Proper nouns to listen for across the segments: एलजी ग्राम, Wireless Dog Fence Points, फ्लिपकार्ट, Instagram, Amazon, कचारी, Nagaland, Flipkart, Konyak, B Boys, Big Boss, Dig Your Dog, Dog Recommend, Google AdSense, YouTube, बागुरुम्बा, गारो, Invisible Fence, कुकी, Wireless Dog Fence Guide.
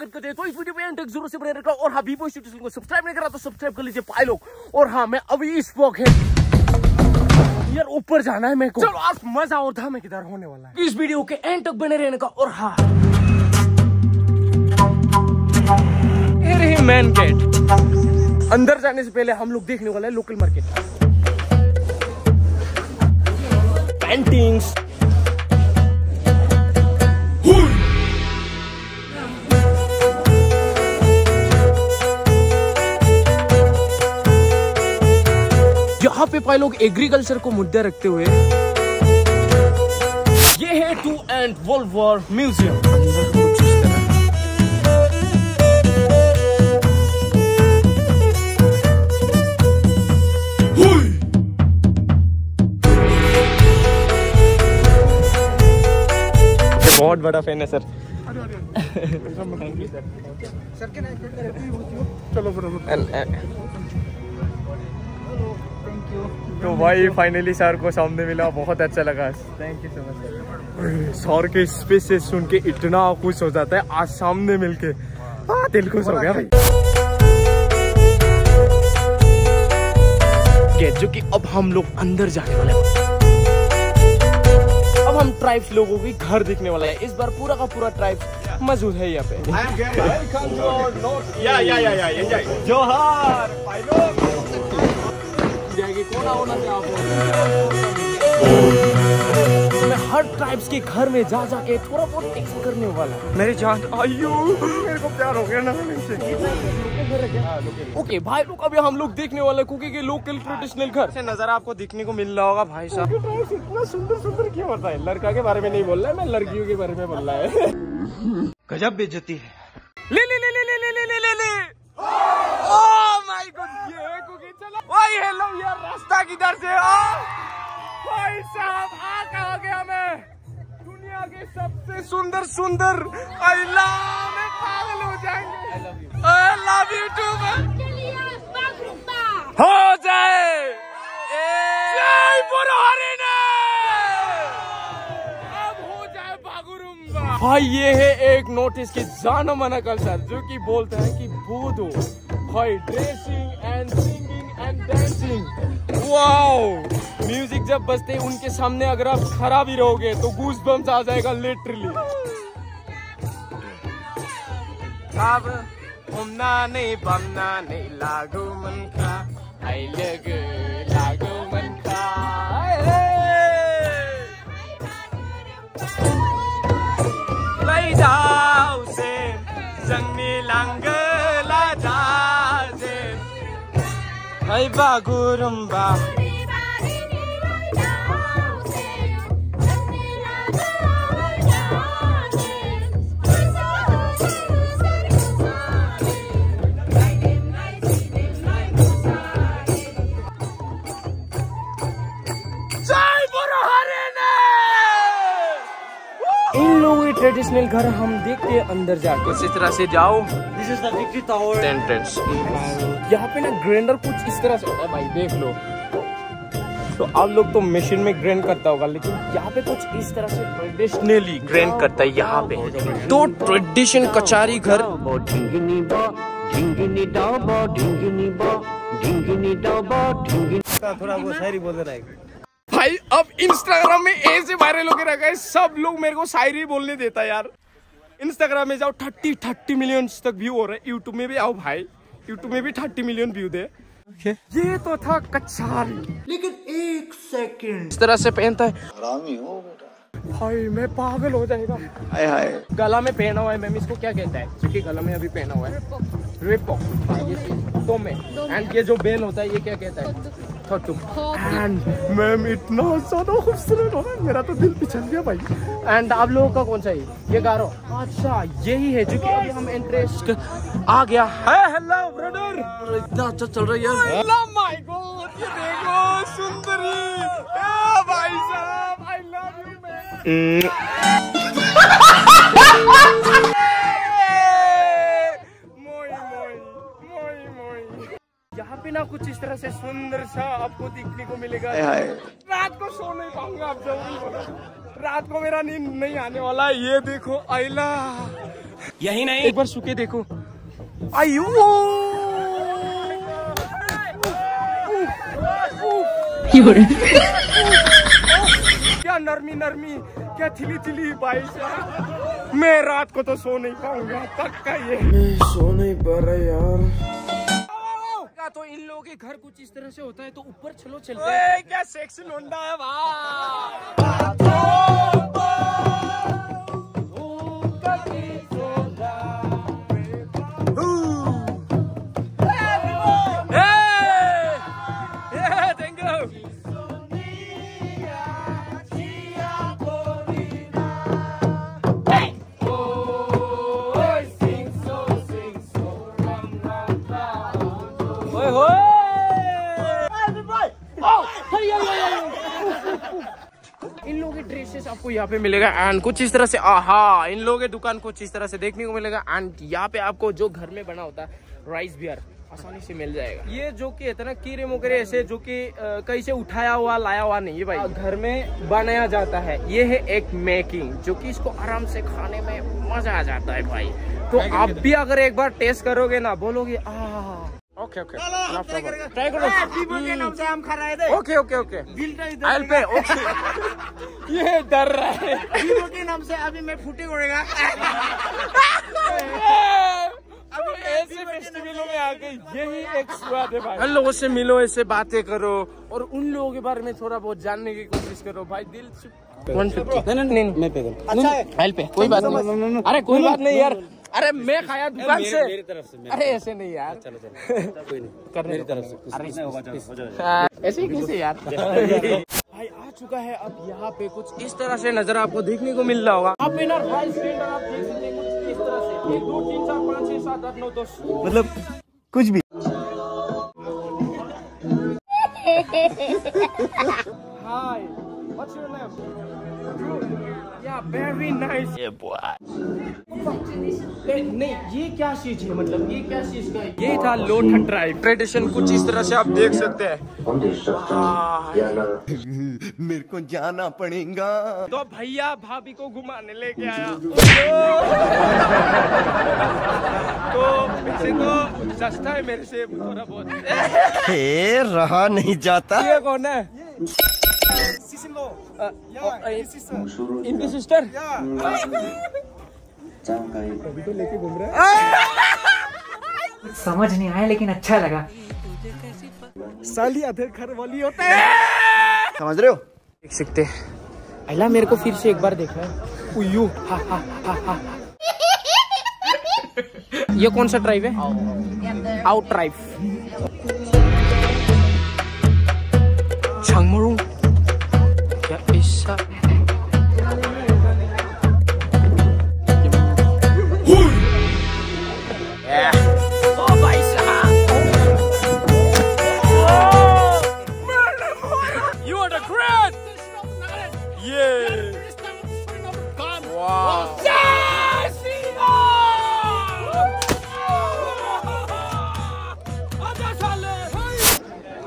स्वागत करते हैं। तो इस वीडियो में एंड तक जरूर से बने रखा। और हाँ, बी बॉयज़ को सब्सक्राइब नहीं करा तो सब्सक्राइब कर लीजिए भाई लोग। और हाँ, मैं अभी इस वॉक है यार, ऊपर जाना है मेरे को। चलो आज मजा और था मैं किधर होने वाला है, इस वीडियो के एंड तक बने रहने का। और हाँ, मेन गेट अंदर जाने से पहले हम लोग देखने वाले हैं लोकल मार्केट, पेंटिंग्स। यहाँ पे भाई लोग एग्रीकल्चर को मुद्दा रखते हुए, ये है 2 and World War म्यूजियम। बहुत बड़ा फैन है सर। सर के चलो तो भाई फाइनली सर को सामने मिला, बहुत अच्छा लगा। Thank you so much. Sir के स्पीच से सुन के इतना खुश हो जाता है, आज सामने मिलके दिल खुश हो गया भाई। जो कि अब हम लोग अंदर जाने वाले हैं। अब हम ट्राइब्स लोगों की घर देखने वाले हैं। इस बार पूरा का पूरा ट्राइब्स मौजूद है यहाँ पे। या जोहार भाई लोग मैं हर ट्राइब्स के घर में जा जाके थोड़ा बहुत टेस्ट करने वाला। मेरी जान आयु, मेरे को प्यार हो गया ना से। ओके भाई लोग, अभी हम लोग देखने वाले कुकी के लोकल ट्रेडिशनल घर से नजारा आपको देखने को मिल रहा होगा। भाई साहब इतना सुंदर सुंदर क्यों होता है? लड़का के बारे में नहीं बोल रहा है मैं, लड़कियों के बारे में बोल रहा है। गजब बेइज्जती है। ले ले ले ले ले ले ले ले। ओह माय गॉड, ये कुकी चला। ओए हेलो यार, रास्ता किधर से? भाई साहब आ कहां गया मैं? दुनिया के सबसे सुंदर सुंदर आई लव, मैं पागल हो जाएंगे। I love you too man. हो जाए जय पुरोहित ने, अब हो जाए बागुरुम्बा। भाई ये है एक नोटिस की जाना मना कल्चर, जो कि बोलता है कि बोधो भाई dressing and singing and dancing. Wow, music जब बजते उनके सामने अगर आप खराब ही रहोगे तो गूज़बम्स आ जाएगा लिटरली। अब घूमना नहीं बमना नहीं, लागू मन का आई लग लागू मन का। ले जाओ से जंगली लांग आई बागुरुम्बा। इन लोगों के ट्रेडिशनल घर हम देखते अंदर जाके। इसी तरह से जाओ, this is the victory tower entrance. यहाँ पे ना ग्राइंडर कुछ इस तरह से होता है भाई, देख लो। तो आप लोग तो मशीन में ग्राइंड करता होगा, लेकिन यहाँ पे कुछ इस तरह से ट्रेडिशनली ग्राइंड करता है। यहाँ पे तो ट्रेडिशन कचारी घर। थोड़ा वो शायरी बोलते रहेगा भाई। अब इंस्टाग्राम में ऐसे वायरल होके रखा है, सब लोग मेरे को शायरी बोलने देता है यार। इंस्टाग्राम में जाओ 30 मिलियन तक व्यू हो रहा है। यूट्यूब में भी आओ भाई, यूट्यूब में भी 30 मिलियन व्यू दे। ये तो था कचारी, लेकिन एक सेकंड इस तरह से पहनता है। हरामी हो बेटा भाई, मैं पागल हो जाएगा। हाय हाय, गला में पहना हुआ है मैम, इसको क्या कहता है? क्योंकि गला में अभी पहना हुआ है रिपॉक, दो में। एंड ये जो बेल होता है ये क्या कहता है? मैम इतना ज़्यादा खूबसूरत हो रहा है, मेरा तो दिल पिछल गया भाई। एंड आप लोगों का कौन सा है? ये गारो। अच्छा यही है जो कि अभी हम इंटरेस्ट आ गया है। हेलो ब्रदर, इतना अच्छा चल रहा है यार। हेलो माय गॉड, ये देखो सुंदरी भाई साहब, आई लव यू मैन। यहाँ पे ना कुछ इस तरह से सुंदर सा आपको देखने को मिलेगा। रात को सो नहीं पाऊंगा आप जरूर। रात को मेरा नींद नहीं आने वाला। ये देखो आइला, यही नहीं एक बार सूखे देखो। आयु क्या नरमी नरमी, क्या थिली थिली बारिश। मैं रात को तो सो नहीं पाऊंगा, पक्का ये। मैं सो नहीं पा रहा यार। तो इन लोगों के घर कुछ इस तरह से होता है, तो ऊपर चलो चलते हैं। क्या सेक्सी लौंडा है आपको यहाँ पे मिलेगा। एंड कुछ इस तरह से, आहा, इन लोगों की दुकान कुछ इस तरह से देखने को मिलेगा। एंड यहाँ पे आपको जो घर में बना होता है राइस बियर आसानी से मिल जाएगा। ये जो कि है ना कीड़े मोकरे ऐसे, जो कि कहीं से उठाया हुआ लाया हुआ नहीं है भाई, घर में बनाया जाता है। ये है एक मेकिंग, जो कि इसको आराम से खाने में मजा आ जाता है भाई। तो आप भी अगर एक बार टेस्ट करोगे ना, बोलोगे आहा। ओके ओके ट्राई करो। हम खा रहे थे। ओके ओके ओके बिल पे ओके। ये डर रहा है बीबो के नाम से। अभी मैं फूटे उड़ेगा। अभी ऐसे फेस्टिवलों में आ गई, यही एक स्वाद है भाई। उन लोगों से मिलो, ऐसे बातें करो और उन लोगों के बारे में थोड़ा बहुत जानने की कोशिश करो भाई। दिल से 150 नहीं मैं पे करूं। अच्छा हेल्प पे कोई बात नहीं। अरे कोई बात नहीं यार। अरे मैं खाया दुकान से मेरी तरफ से। अरे ऐसे नहीं यार, चलो चलो कोई नहीं करने मेरी तरफ से होगा ऐसे ही कैसे यार। भाई आ चुका है अब यहाँ पे कुछ इस तरह से नजर आपको देखने को मिल रहा होगा। आप बिना प्राइस रेंट आप देख सकते हैं कुछ इस तरह से 1 2 3 4 5 6 7 8 9 10 मतलब कुछ भी। Hi what's your name? Yeah, very nice. Yeah, boy. नहीं ये क्या चीज है, मतलब ये क्या चीज का? ये था लोटन ड्राइव ट्रेडिशन, कुछ इस तरह से आप देख सकते हैं। मेरे को जाना पड़ेगा तो भैया भाभी को घुमाने लेके आया। तो वैसे तो सस्ता है मेरे से थोड़ा बहुत। ए, रहा नहीं जाता। ये कौन है? इनकी सिस्टर तो लेके घूम रहा है। समझ नहीं आया लेकिन अच्छा लगा। साली आधे घर वाली होते हैं, समझ रहे हो? देख सकते हैं अल्लाह मेरे को फिर से एक बार देखना है। उयू हा हा हा हा। ये कौन सा ट्राइब है? Out tribe. छंगमरू क्या ऐसा?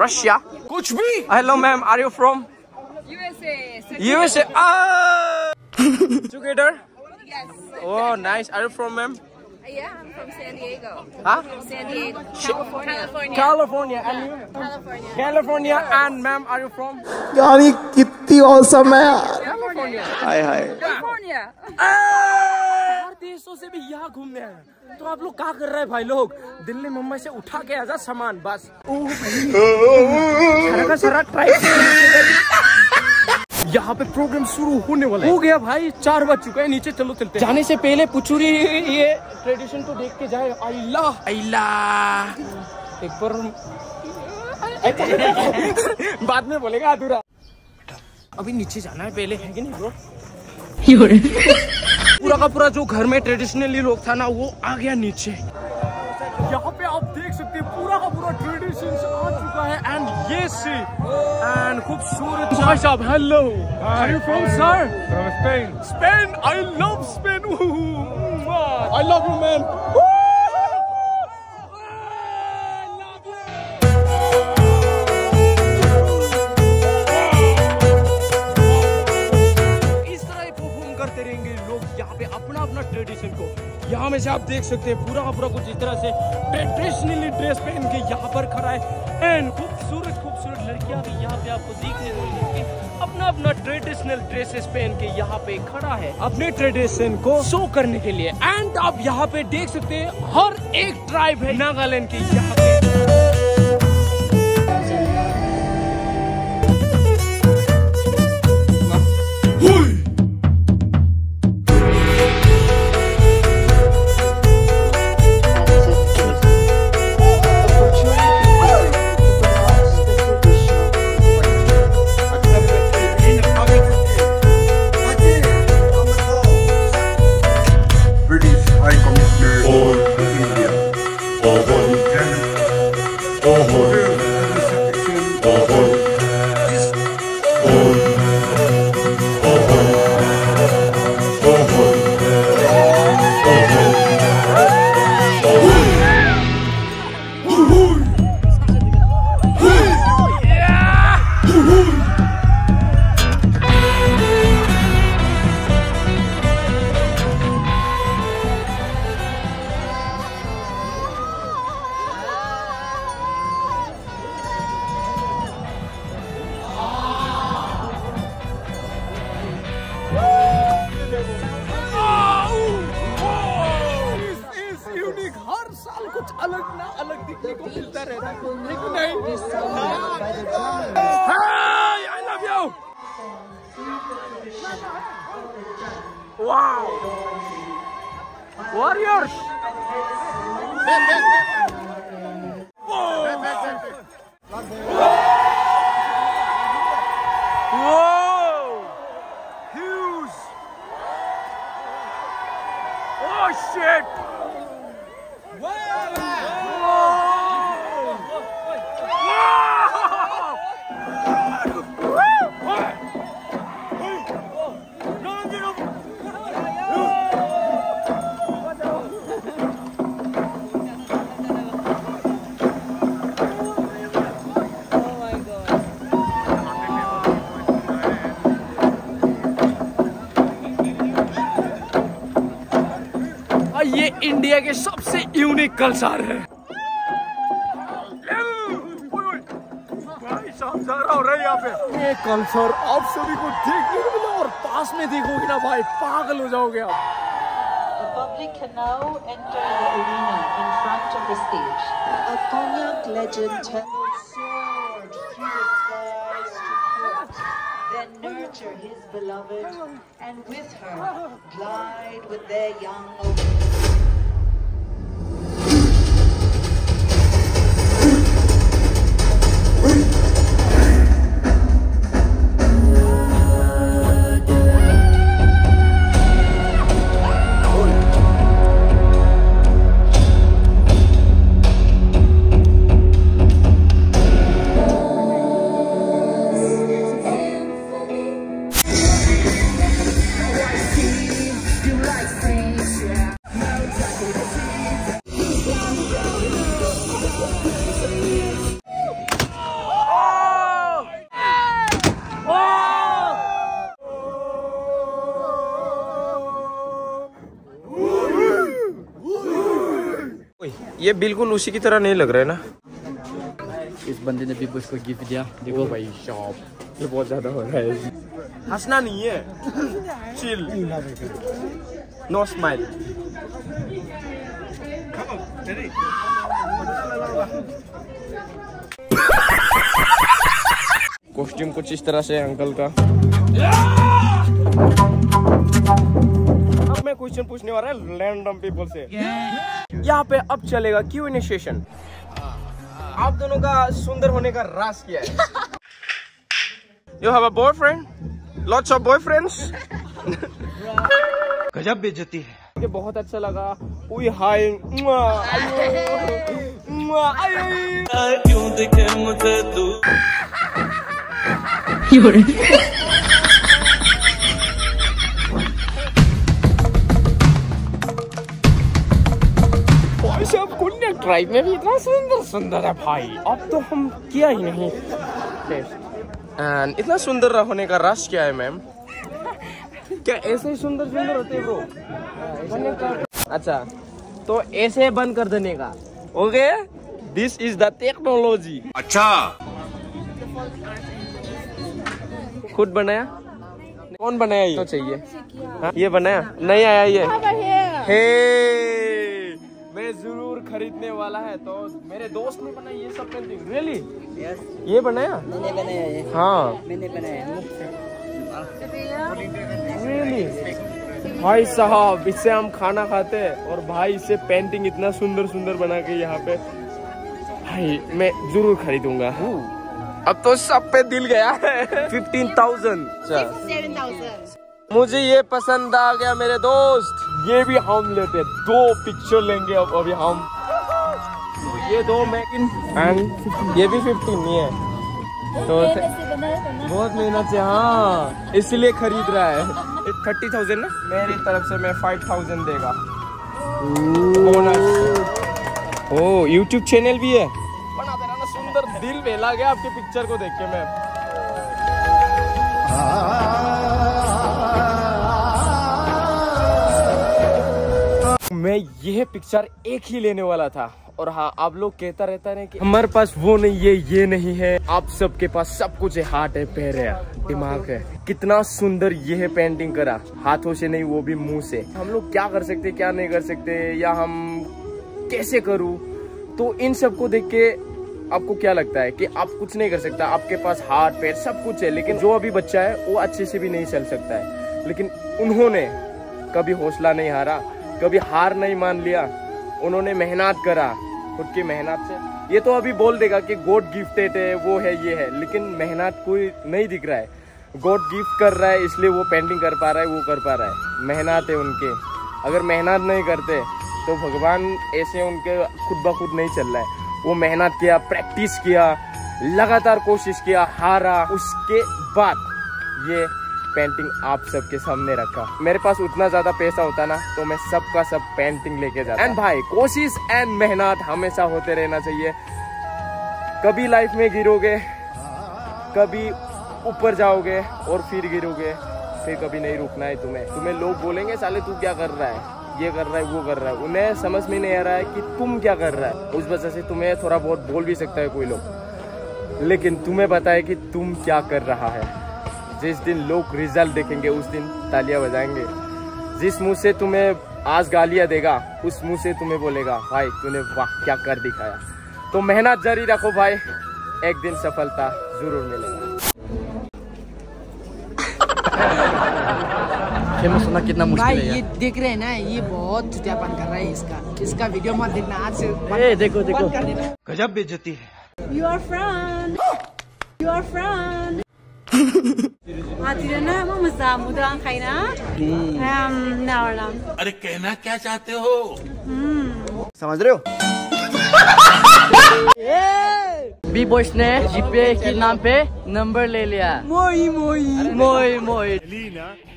रशिया कुछ भी। Hello ma'am, are you from USA? Together? Yes. Oh, nice. Are you from ma'am? Yeah, I'm from San Diego. Huh? From San Diego, California. California. And you? California. California. And ma'am, are you from? यार ये कितनी awesome है यार। California. हाय हाय। California. हर देशों से भी यहाँ घूमने हैं। तो आप लोग क्या कर रहे हैं भाई लोग? दिल्ली मुंबई से उठा के आजा सामान बस। सारा ट्राई। यहाँ पे प्रोग्राम शुरू होने वाला है। हो गया भाई, 4 बज चुका है। नीचे चलो चलते हैं। जाने से पहले पुचुरी ये ट्रेडिशन तो देख के जाए। आइला आइला एक पर बाद में बोलेगा अधूरा। अभी नीचे जाना है पहले, है कि नहीं ब्रो? पूरा का पूरा जो घर में ट्रेडिशनली लोग था ना, वो आ गया नीचे। यहाँ पे आप देख सकते हैं पूरा का पूरा ट्रेडिशन आ चुका है। एंड ये सी एंड खूबसूरत भाई साहब। Hello, are you from sir? From Spain. Spain, I love Spain. I love you man. करेंगे लोग यहाँ पे अपना अपना ट्रेडिशन को। यहाँ में से आप देख सकते हैं पूरा पूरा कुछ इस तरह से ट्रेडिशनली ड्रेस पहन के यहाँ पर खड़ा है एंड खूबसूरत खूबसूरत लड़कियाँ भी यहाँ पे आपको देखने को मिलेंगी अपना अपना ट्रेडिशनल ड्रेसेस पहन के यहाँ पे खड़ा है अपने ट्रेडिशन को शो करने के लिए। एंड आप यहाँ पे देख सकते हैं हर एक ट्राइब है नागालैंड की यहाँ पे। Wow! Warriors! Whoa! Huge! Oh shit! ये इंडिया के सबसे यूनिक कल्चर है। भाई साहब हो रहा है यहाँ पे ये कल्चर आप सभी को देखने को मिला और पास में देखोगे ना भाई पागल हो जाओगे आप। The public can now enter the arena in front of the stage. A Konyak legend hurls sword through the skies to court, then nurture his beloved and with her glide with their young ones. ये बिल्कुल उसी की तरह नहीं लग रहा है ना। इस बंदे ने बिग बॉस को गिफ्ट दिया। देखो भाई शॉप ये बहुत ज्यादा हो रहा है। हंसना नहीं है चिल नो स्माइल। कॉस्ट्यूम कुछ इस तरह से अंकल का। अब मैं क्वेश्चन पूछने वाला है रैंडम पीपल से। यहाँ पे अब चलेगा क्यूएनए सेशन। आप दोनों का सुंदर होने का राज किया है। You have a boyfriend? Lots of boyfriends? गजब बेइज्जती है। मुझे बहुत अच्छा लगा। उई हाय। क्यों दिखे मुझे तू? ट्राइब में भी इतना सुंदर सुंदर है भाई। अब तो हम किया ही नहीं। इतना सुंदर होने का राज क्या है मैम? क्या ऐसे ही सुंदर सुंदर होते हैं ब्रो? अच्छा तो ऐसे बंद कर देने का, okay, this is the technology. अच्छा खुद बनाया? कौन बनाया ये? तो चाहिए हाँ? ये बनाया नहीं आया ये हे, मैं जरूर खरीदने वाला है। तो मेरे दोस्त ने बनाया ये सब पेंटिंग। Really yes. ये बनाया? मैंने बनाया ये। हाँ मैंने बनाया। रियली भाई साहब, इससे हम खाना खाते हैं और भाई इसे पेंटिंग इतना सुंदर सुंदर बना के यहाँ पे, भाई मैं जरूर खरीदूंगा। अब तो सब पे दिल गया है। 15,000 मुझे ये पसंद आ गया मेरे दोस्त। ये भी हम लेते हैं, दो पिक्चर लेंगे अब अभी हम। तो ये दो मैकिन एंड ये भी 15 ही है। तो बहुत मेहनत से हाँ इसलिए खरीद रहा है। 30,000 ना मेरी तरफ से, मैं 5,000 देगा बोनस। ओ YouTube चैनल भी है, दिल बहला गया आपके पिक्चर को देख के। मैं यह पिक्चर एक ही लेने वाला था। और हाँ, आप लोग कहता रहता है कि हमारे पास वो नहीं है, ये नहीं है। आप सबके पास सब कुछ है, हाथ है, पैर है, दिमाग है। कितना सुंदर यह पेंटिंग करा, हाथों से नहीं वो भी मुंह से। हम लोग क्या कर सकते क्या नहीं कर सकते, या हम कैसे करूँ, तो इन सबको देख के आपको क्या लगता है कि आप कुछ नहीं कर सकता, आपके पास हाथ पैर सब कुछ है, लेकिन जो अभी बच्चा है वो अच्छे से भी नहीं चल सकता है। लेकिन उन्होंने कभी हौसला नहीं हारा, कभी हार नहीं मान लिया, उन्होंने मेहनत करा खुद की मेहनत से। ये तो अभी बोल देगा कि गॉड गिफ्टेड है, वो है, ये है, लेकिन मेहनत कोई नहीं दिख रहा है। गॉड गिफ्ट कर रहा है इसलिए वो पेंटिंग कर पा रहा है, वो कर पा रहा है, मेहनत है उनके। अगर मेहनत नहीं करते तो भगवान ऐसे उनके खुद ब खुद नहीं चल रहा है। वो मेहनत किया, प्रैक्टिस किया, लगातार कोशिश किया, हारा, उसके बाद ये पेंटिंग आप सबके सामने रखा। मेरे पास उतना ज्यादा पैसा होता ना तो मैं सबका सब पेंटिंग लेके जाता। एंड भाई कोशिश एंड मेहनत हमेशा होते रहना चाहिए। कभी लाइफ में गिरोगे, कभी ऊपर जाओगे और फिर गिरोगे, फिर कभी नहीं रुकना है तुम्हें। तुम्हें लोग बोलेंगे साले तू क्या कर रहा है, ये कर रहा है, वो कर रहा है, उन्हें समझ में नहीं आ रहा है कि तुम क्या कर रहा है। उस वजह से तुम्हें थोड़ा बहुत बोल भी सकता है कोई लोग, लेकिन तुम्हें पता है कि तुम क्या कर रहा है। जिस दिन लोग रिजल्ट देखेंगे उस दिन तालियां बजाएंगे। जिस मुंह से तुम्हें आज गालियां देगा उस मुंह से तुम्हें बोलेगा भाई तूने वाह क्या कर दिखाया। तो मेहनत जारी रखो भाई, एक दिन सफलता जरूर मिलेगा। मसला कितना मुश्किल है, ये देख रहे हैं ना, ये बहुत छुट्टियापन कर रहा है। इसका वीडियो मत देखना, आज से देखो देखो, गजब बेइज्जती है। योर फ्रेंड अरे कहना क्या चाहते हो, समझ रहे हो? बी बॉयज ने जीपे के नाम पे नंबर ले लिया। मोई मोई मोई मोई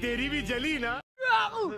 तेरी भी जली ना।